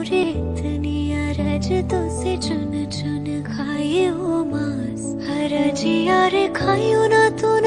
पूरे तनिया रज तो से चुन चुन खाई हो मांस हर जिया रे खायो ना तो